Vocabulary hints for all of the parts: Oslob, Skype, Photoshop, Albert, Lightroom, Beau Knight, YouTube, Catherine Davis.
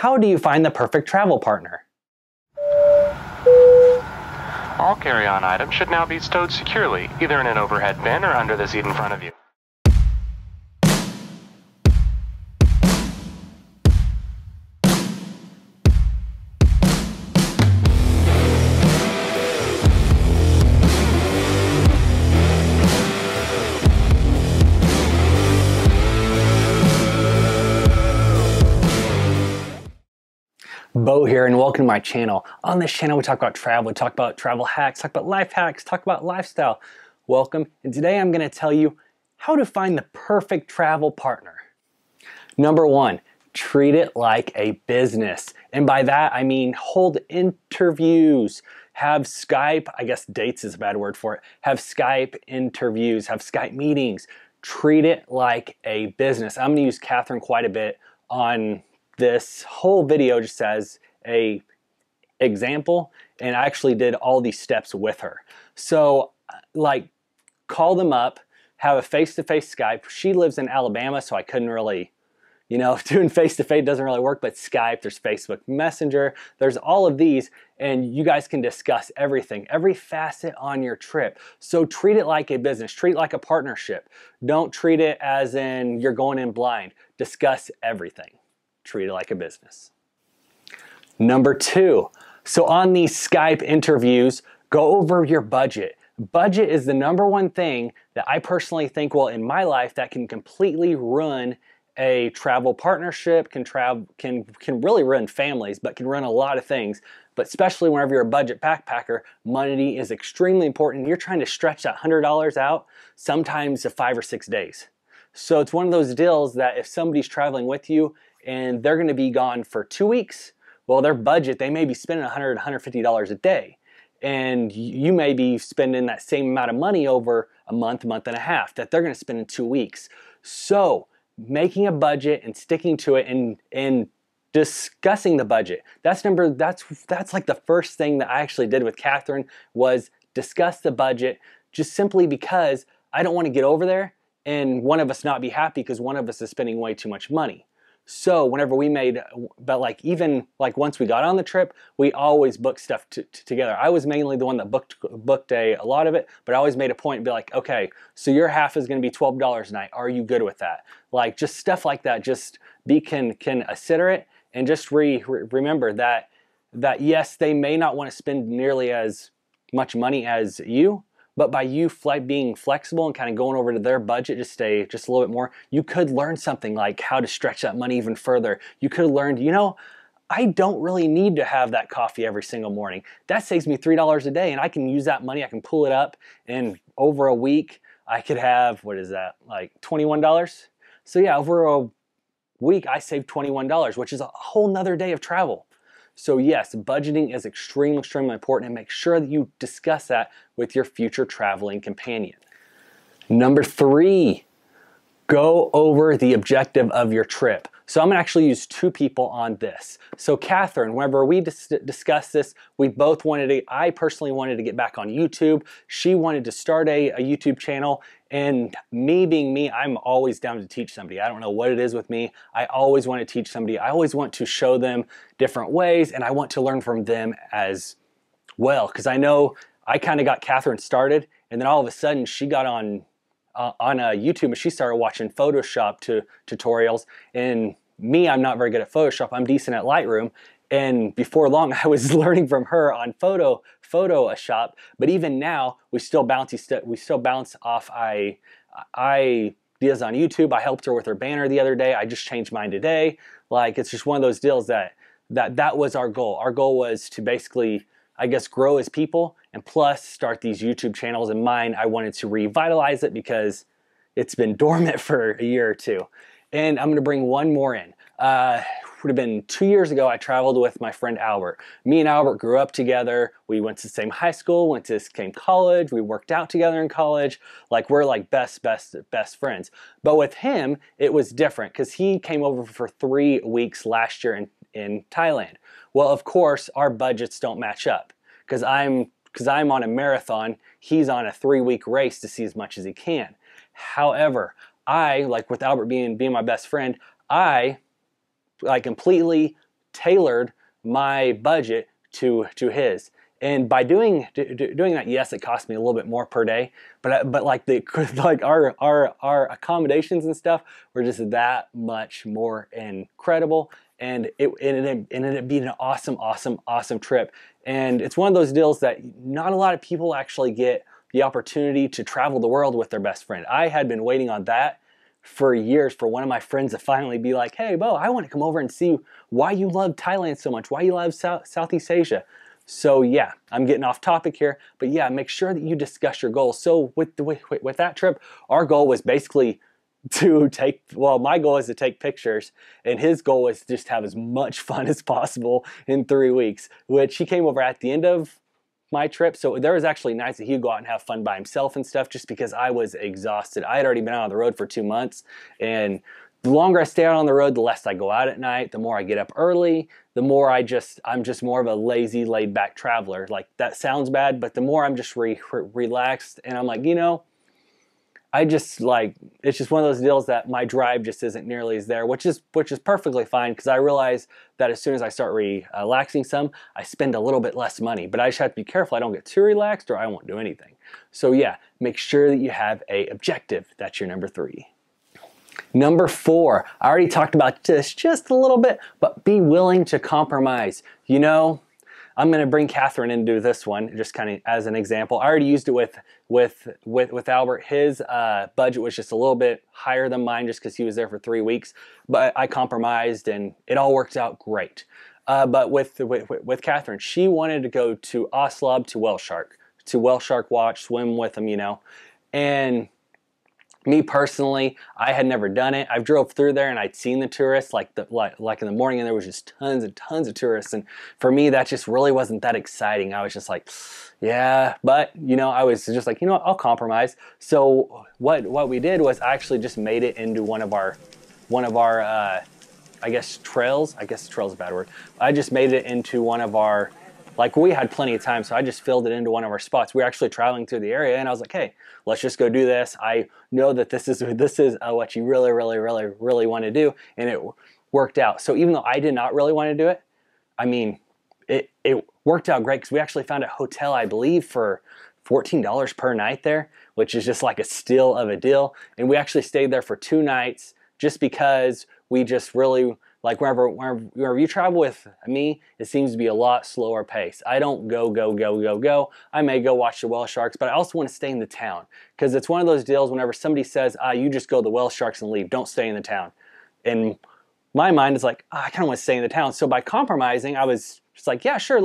how do you find the perfect travel partner? All carry-on items should now be stowed securely, either in an overhead bin or under the seat in front of you. Beau here, and welcome to my channel. On this channel we talk about travel, we talk about travel hacks, talk about life hacks, talk about lifestyle. Welcome, and today I'm going to tell you how to find the perfect travel partner. Number one, treat it like a business. And by that I mean hold interviews, have Skype, I guess dates is a bad word for it, have Skype interviews, have Skype meetings. Treat it like a business. I'm going to use Catherine quite a bit on this whole video just as a example, and I actually did all these steps with her. So like, call them up, have a face-to-face Skype. She lives in Alabama, so I couldn't really, you know, doing face-to-face doesn't really work, but Skype, there's Facebook Messenger, there's all of these, and you guys can discuss everything, every facet on your trip. So treat it like a business, treat it like a partnership. Don't treat it as in you're going in blind. Discuss everything. Treat it like a business. Number two, so on these Skype interviews, go over your budget. Budget is the number one thing that I personally think, well, in my life, that can completely ruin a travel partnership, can really ruin families, but can ruin a lot of things. But especially whenever you're a budget backpacker, money is extremely important. You're trying to stretch that $100 out sometimes to 5 or 6 days. So it's one of those deals that if somebody's traveling with you and they're going to be gone for 2 weeks, well, their budget, they may be spending $100, $150 a day. And you may be spending that same amount of money over a month, month and a half that they're going to spend in 2 weeks. So making a budget and sticking to it and discussing the budget. That's like the first thing that I actually did with Catherine, was discuss the budget, just simply because I don't want to get over there and one of us not be happy because one of us is spending way too much money. So whenever we made, but like even like once we got on the trip, we always booked stuff together. I was mainly the one that booked a lot of it, but I always made a point and be like, okay, so your half is going to be $12 a night. Are you good with that? Like just stuff like that. Just be considerate and just remember that yes, they may not want to spend nearly as much money as you, but by you being flexible and kind of going over to their budget to stay just a little bit more, you could learn something like how to stretch that money even further. You could have learned, you know, I don't really need to have that coffee every single morning. That saves me $3 a day, and I can use that money. I can pull it up, and over a week, I could have, what is that, like $21? So yeah, over a week, I saved $21, which is a whole nother day of travel. So yes, budgeting is extremely important, and make sure that you discuss that with your future traveling companion. Number three, go over the objective of your trip. So I'm gonna actually use two people on this. So Catherine, whenever we discussed this, we both I personally wanted to get back on YouTube. She wanted to start a YouTube channel. And me being me, I'm always down to teach somebody. I don't know what it is with me. I always want to teach somebody. I always want to show them different ways, and I want to learn from them as well. Because I know I kind of got Catherine started, and then all of a sudden she got on YouTube, and she started watching Photoshop tutorials. And me, I'm not very good at Photoshop. I'm decent at Lightroom. And before long, I was learning from her on Photoshop. But even now, we still bounce off ideas on YouTube. I helped her with her banner the other day. I just changed mine today. Like, it's just one of those deals that was our goal. Our goal was to basically, I guess, grow as people, and plus start these YouTube channels. And mine, I wanted to revitalize it because it's been dormant for a year or two. And I'm gonna bring one more in. It would have been 2 years ago, I traveled with my friend Albert. Me and Albert grew up together. We went to the same high school, went to the same college. We worked out together in college. Like, we're like best friends. But with him, it was different because he came over for 3 weeks last year in Thailand. Well, of course, our budgets don't match up because I'm on a marathon. He's on a 3-week race to see as much as he can. However, I, like with Albert being my best friend, I completely tailored my budget to his. And by doing that, yes, it cost me a little bit more per day, but like our accommodations and stuff were just that much more incredible, and it ended up being an awesome trip. And it's one of those deals that not a lot of people actually get the opportunity to travel the world with their best friend. I had been waiting on that for years for one of my friends to finally be like, "Hey, Beau, I want to come over and see why you love Thailand so much, why you love Southeast Asia." So yeah, I'm getting off topic here, but yeah, make sure that you discuss your goals. So with that trip, our goal was basically to take, well, my goal is to take pictures, and his goal is to just have as much fun as possible in 3 weeks, which he came over at the end of my trip. So there was actually nights that he'd go out and have fun by himself and stuff, just because I was exhausted. I had already been out on the road for 2 months, and the longer I stay out on the road, the less I go out at night, the more I get up early, the more I'm just more of a lazy, laid back traveler. Like, that sounds bad, but the more I'm just relaxed, and I'm like, you know, I just like, it's just one of those deals that my drive just isn't nearly as there, which is perfectly fine, because I realize that as soon as I start relaxing some, I spend a little bit less money, but I just have to be careful I don't get too relaxed or I won't do anything. So yeah, make sure that you have a objective. That's your number three. Number four, I already talked about this just a little bit, but be willing to compromise. You know, I'm gonna bring Catherine into this one just kind of as an example. I already used it with Albert. His budget was just a little bit higher than mine just because he was there for 3 weeks, but I compromised and it all worked out great. But with Catherine, she wanted to go to Oslob to whale shark watch, swim with them, you know, and me personally, I had never done it. I've drove through there and I'd seen the tourists like in the morning, and there was just tons of tourists. And for me, that just really wasn't that exciting. I was just like, yeah, but you know, I was just like, you know what, I'll compromise. So what we did was I actually just made it into one of our I guess trails. I guess trail's a bad word. I just made it into one of our, like, we had plenty of time, so I just filled it into one of our spots. We were actually traveling through the area, and I was like, hey, let's just go do this. I know that this is what you really want to do, and it worked out. So even though I did not really want to do it, I mean, it worked out great, because we actually found a hotel, I believe, for $14 per night there, which is just like a steal of a deal. And we actually stayed there for 2 nights just because we just really... Like, whenever you travel with me, it seems to be a lot slower pace. I don't go. I may go watch the whale sharks, but I also want to stay in the town, because it's one of those deals whenever somebody says, ah, you just go to the whale sharks and leave, don't stay in the town. And my mind is like, ah, I kind of want to stay in the town. So by compromising, I was just like, yeah, sure,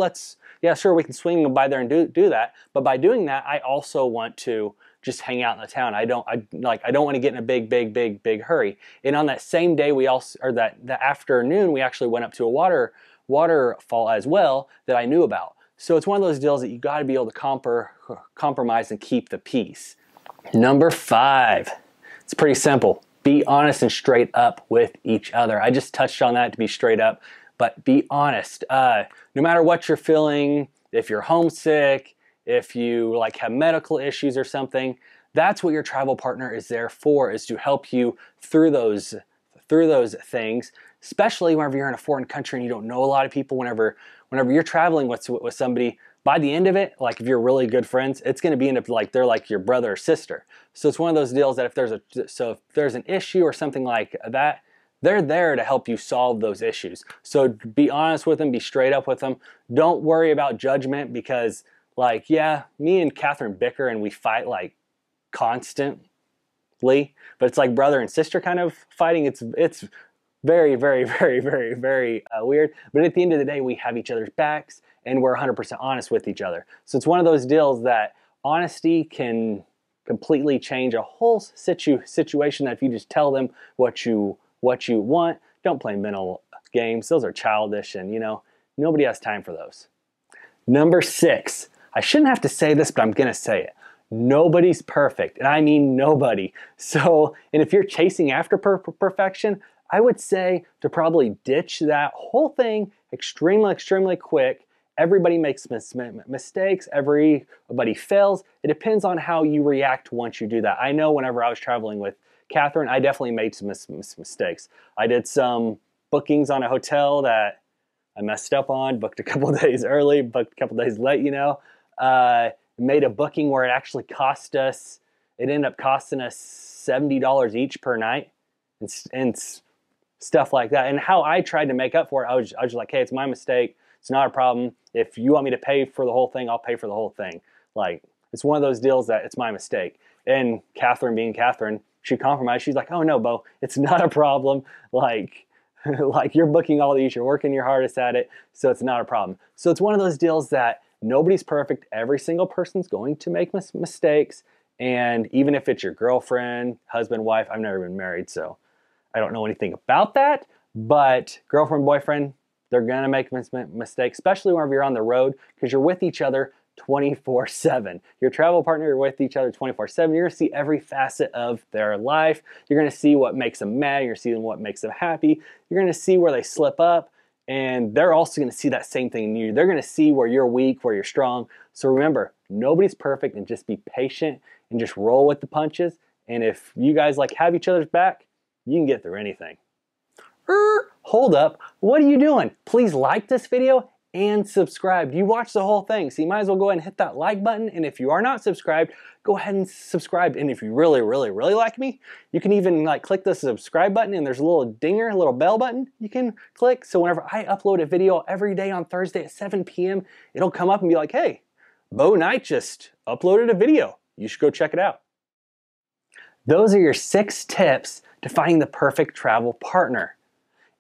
we can swing by there and do that. But by doing that, I also want to just hang out in the town. I don't want to get in a big hurry. And on that same day, we also, or that afternoon, we actually went up to a waterfall as well that I knew about. So it's one of those deals that you got to be able to compromise and keep the peace. Number five, it's pretty simple. Be honest and straight up with each other. I just touched on that, to be straight up, but be honest. No matter what you're feeling, if you're homesick, if you like have medical issues or something, that's what your travel partner is there for, is to help you through those things, especially whenever you're in a foreign country and you don't know a lot of people. Whenever you're traveling with somebody, by the end of it, like, if you're really good friends, it's going to be like they're like your brother or sister. So it's one of those deals that if there's an issue or something like that, they're there to help you solve those issues. So be honest with them, be straight up with them. Don't worry about judgment, because like, yeah, me and Catherine bicker and we fight like constantly, but it's like brother and sister kind of fighting. It's very weird. But at the end of the day, we have each other's backs and we're 100% honest with each other. So it's one of those deals that honesty can completely change a whole situation. That if you just tell them what you want, don't play mental games. Those are childish, and you know, nobody has time for those. Number six. I shouldn't have to say this, but I'm gonna say it. Nobody's perfect, and I mean nobody. So, and if you're chasing after perfection, I would say to probably ditch that whole thing extremely quick. Everybody makes mistakes, everybody fails. It depends on how you react once you do that. I know whenever I was traveling with Catherine, I definitely made some mistakes. I did some bookings on a hotel that I messed up on, booked a couple of days early, booked a couple of days late, you know. Made a booking where it actually cost us, it ended up costing us $70 each per night and stuff like that. And how I tried to make up for it, I was just like, hey, it's my mistake. It's not a problem. If you want me to pay for the whole thing, I'll pay for the whole thing. Like, it's one of those deals that it's my mistake. And Catherine being Catherine, she compromised. She's like, oh no, Beau, it's not a problem. Like, like you're booking all these, you're working your hardest at it, so it's not a problem. So it's one of those deals that nobody's perfect. Every single person's going to make mistakes. And even if it's your girlfriend, husband, wife, I've never been married, so I don't know anything about that, but girlfriend, boyfriend, they're gonna make mistakes, especially whenever you're on the road, because you're with each other 24/7. Your travel partner, you're with each other 24/7. You're gonna see every facet of their life. You're gonna see what makes them mad. You're seeing what makes them happy. You're gonna see where they slip up, and they're also gonna see that same thing in you. They're gonna see where you're weak, where you're strong. So remember, nobody's perfect, and just be patient and just roll with the punches. And if you guys like have each other's back, you can get through anything. Hold up, what are you doing? Please like this video and subscribe. You watched the whole thing, so you might as well go ahead and hit that like button. And if you are not subscribed, go ahead and subscribe. And if you really, really, really like me, you can even like click the subscribe button, and there's a little dinger, a little bell button you can click. So whenever I upload a video every day on Thursday at 7 p.m, it'll come up and be like, hey, Beau Knight just uploaded a video. You should go check it out. Those are your 6 tips to finding the perfect travel partner.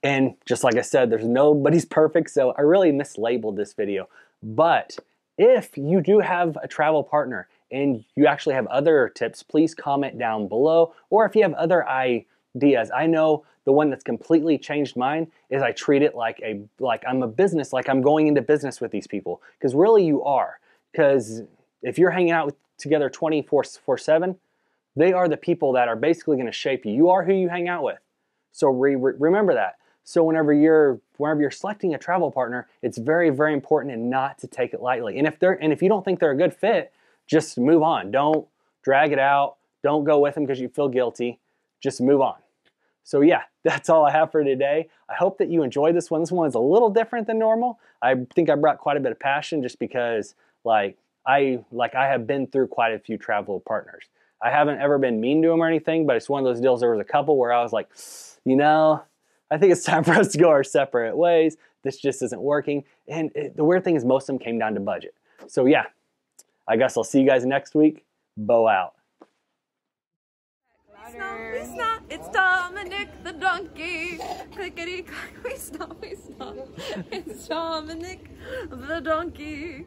And just like I said, there's nobody's perfect, so I really mislabeled this video. But if you do have a travel partner and you actually have other tips, please comment down below. Or if you have other ideas, I know the one that's completely changed mine is I treat it like I'm a business, like I'm going into business with these people. Because really you are. Because if you're hanging out together 24/7, they are the people that are basically going to shape you. You are who you hang out with. So remember that. So whenever you're selecting a travel partner, it's very, very important and not to take it lightly. And if you don't think they're a good fit, just move on. Don't drag it out. Don't go with them because you feel guilty. Just move on. So yeah, that's all I have for today. I hope that you enjoyed this one. This one is a little different than normal. I think I brought quite a bit of passion just because I have been through quite a few travel partners. I haven't ever been mean to them or anything, but it's one of those deals. There was a couple where I was like, you know, I think it's time for us to go our separate ways. This just isn't working. And the weird thing is most of them came down to budget. So yeah, I guess I'll see you guys next week. Beau out. We snap, it's Dominic the donkey. Clickety clack, we snap, it's Dominic the donkey.